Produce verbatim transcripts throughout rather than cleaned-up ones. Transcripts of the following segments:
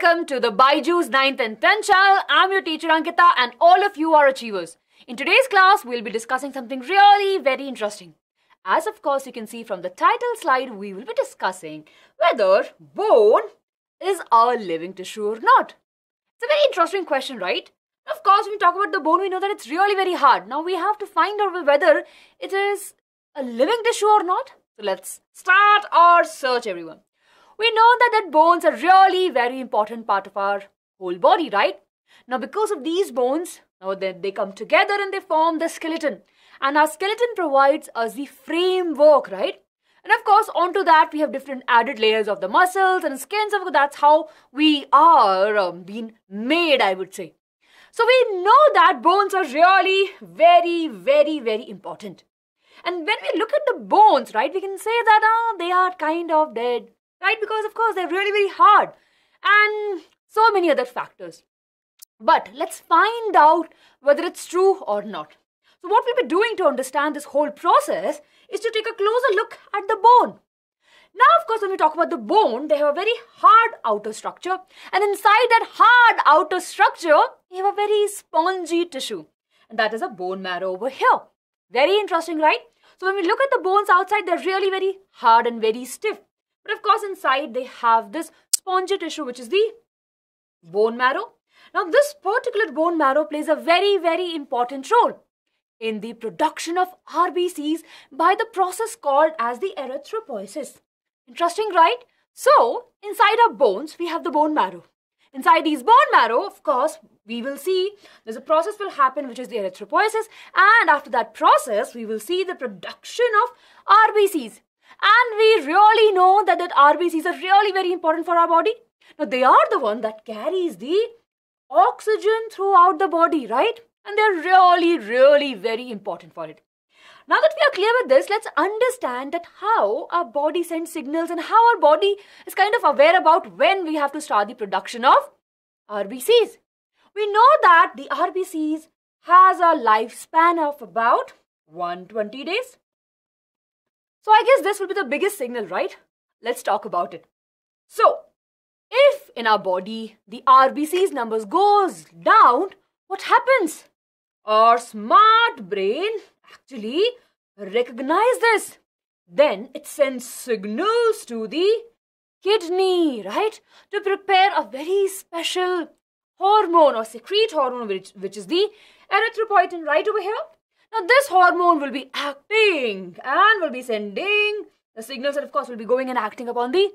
welcome to the BYJU'S ninth and tenth channel. I'm your teacher Ankita and all of you are achievers. In today's class, we'll be discussing something really very interesting. As of course you can see from the title slide, we will be discussing whether bone is a living tissue or not. It's a very interesting question, right? Of course, when we talk about the bone, we know that it's really very hard. Now we have to find out whether it is a living tissue or not. So let's start our search, everyone. We know that, that bones are really very important part of our whole body, right? Now because of these bones, now they, they come together and they form the skeleton. And our skeleton provides us the framework, right? And of course, onto that we have different added layers of the muscles and skin. So that's how we are um, being made, I would say. So we know that bones are really very, very, very important. And when we look at the bones, right, we can say that uh, they are kind of dead. Right? Because of course they're really very hard and so many other factors. But let's find out whether it's true or not. So what we'll be doing to understand this whole process is to take a closer look at the bone. Now of course when we talk about the bone, they have a very hard outer structure, and inside that hard outer structure you have a very spongy tissue, and that is a bone marrow over here. Very interesting, right? So when we look at the bones outside, they're really very hard and very stiff. But of course inside they have this spongy tissue, which is the bone marrow. Now this particular bone marrow plays a very very important role in the production of R B Cs by the process called as the erythropoiesis. Interesting, right? So inside our bones we have the bone marrow. Inside these bone marrow, of course, we will see there's a process will happen which is the erythropoiesis, and after that process we will see the production of R B Cs. And we really know that, that R B Cs are really very important for our body. Now they are the one that carries the oxygen throughout the body, right? And they're really, really very important for it. Now that we are clear with this, let's understand that how our body sends signals and how our body is kind of aware about when we have to start the production of R B Cs. We know that the R B Cs has a lifespan of about one hundred twenty days. So I guess this will be the biggest signal, right? Let's talk about it. So, if in our body the R B Cs numbers goes down, what happens? Our smart brain actually recognizes this. Then it sends signals to the kidney, right? To prepare a very special hormone or secrete hormone, which, which is the erythropoietin right over here. Now this hormone will be acting and will be sending the signals, and of course will be going and acting upon the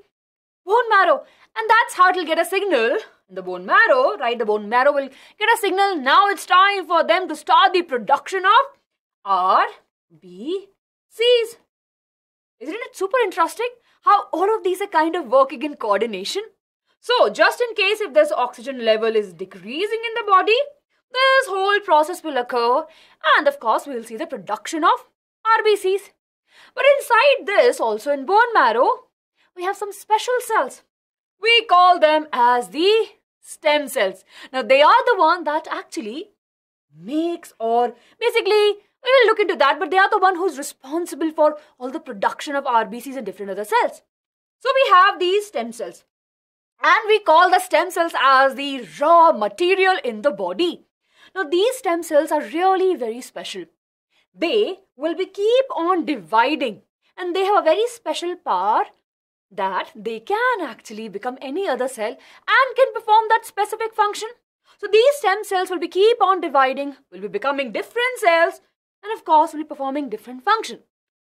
bone marrow. And that's how it will get a signal. The bone marrow, right, the bone marrow will get a signal. Now it's time for them to start the production of R B Cs. Isn't it super interesting how all of these are kind of working in coordination? So just in case if this oxygen level is decreasing in the body, this whole process will occur, and of course we will see the production of R B Cs. But inside this, also in bone marrow, we have some special cells. We call them as the stem cells. Now they are the one that actually makes, or basically we will look into that, but they are the one who's responsible for all the production of R B Cs and different other cells. So we have these stem cells, and we call the stem cells as the raw material in the body. Now these stem cells are really very special. They will be keep on dividing, and they have a very special power that they can actually become any other cell and can perform that specific function. So these stem cells will be keep on dividing, will be becoming different cells, and of course will be performing different function.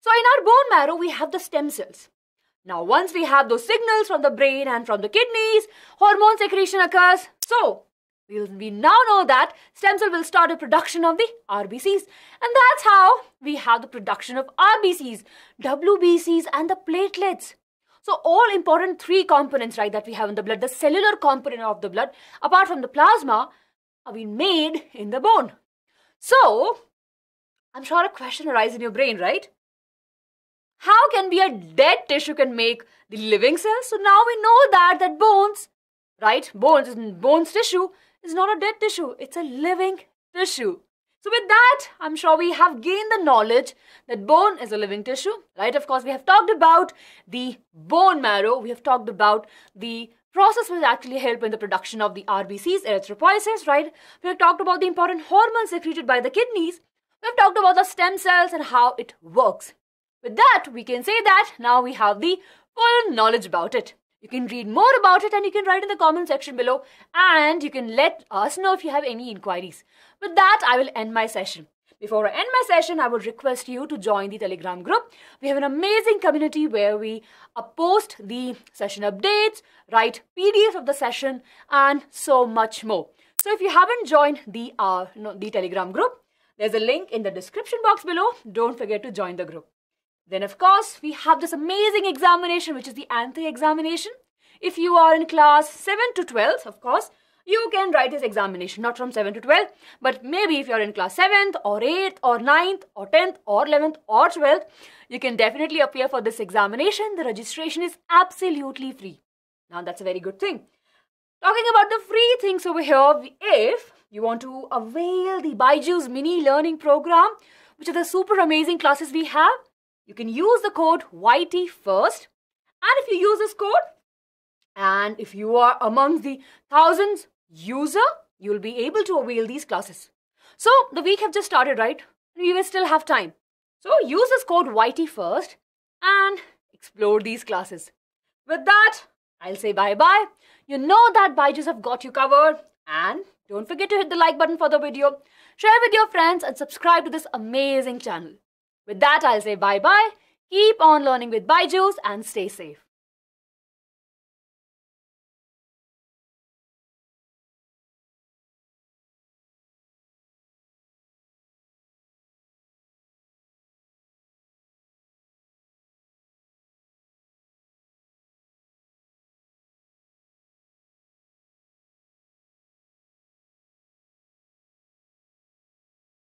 So in our bone marrow we have the stem cells. Now once we have those signals from the brain and from the kidneys, hormone secretion occurs. So we now know that stem cell will start a production of the R B Cs, and that's how we have the production of R B Cs, W B Cs and the platelets. So all important three components, right, that we have in the blood, the cellular component of the blood apart from the plasma, are being made in the bone. So I'm sure a question arises in your brain, right? How can be a dead tissue can make the living cells? So now we know that that bones, right, bones, bones tissue is not a dead tissue, it's a living tissue. So with that, I'm sure we have gained the knowledge that bone is a living tissue, right? Of course, we have talked about the bone marrow, we have talked about the process will actually help in the production of the R B Cs, erythropoiesis, right? We have talked about the important hormones secreted by the kidneys. We have talked about the stem cells and how it works. With that, we can say that now we have the full knowledge about it. You can read more about it and you can write in the comment section below, and you can let us know if you have any inquiries. With that, I will end my session. Before I end my session, I would request you to join the Telegram group. We have an amazing community where we post the session updates, write P D Fs of the session, and so much more. So if you haven't joined the, uh, no, the Telegram group, there's a link in the description box below. Don't forget to join the group. Then of course, we have this amazing examination, which is the ANTHE examination. If you are in class seven to twelve, of course, you can write this examination, not from seven to twelve, but maybe if you're in class seventh or eighth or ninth or tenth or eleventh or twelfth, you can definitely appear for this examination. The registration is absolutely free. Now that's a very good thing. Talking about the free things over here, if you want to avail the BYJU'S mini learning program, which are the super amazing classes we have, you can use the code Y T first. And if you use this code, and if you are among the thousands user, you will be able to avail these classes. So the week have just started, right? We will still have time. So use this code Y T first and explore these classes. With that, I'll say bye-bye. You know that BYJU'S have got you covered. And don't forget to hit the like button for the video. Share with your friends and subscribe to this amazing channel. With that, I'll say bye-bye. Keep on learning with BYJU'S and stay safe.